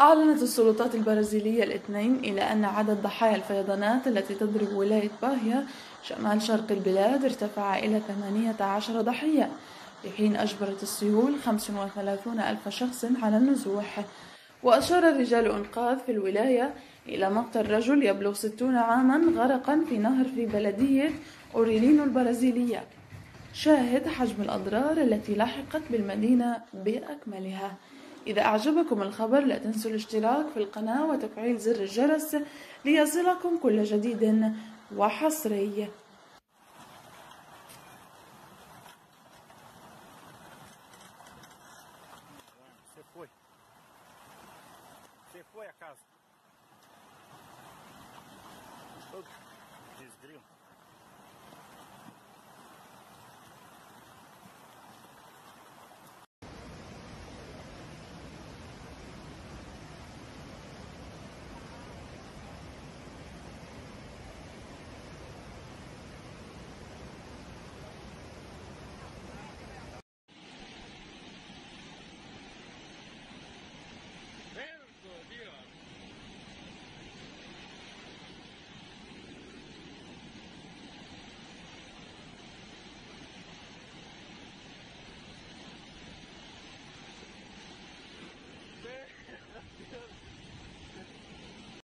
أعلنت السلطات البرازيلية الاثنين إلى أن عدد ضحايا الفيضانات التي تضرب ولاية باهيا شمال شرق البلاد ارتفع إلى 18 ضحية، في حين أجبرت السيول 35,000 شخص على النزوح. وأشار رجال إنقاذ في الولاية إلى مقت الرجل يبلغ 60 عاما غرقا في نهر في بلدية أوريلينو البرازيلية. شاهد حجم الأضرار التي لحقت بالمدينة بأكملها. إذا أعجبكم الخبر لا تنسوا الاشتراك في القناة وتفعيل زر الجرس ليصلكم كل جديد وحصري. Foi a casa. Todo desgrilo.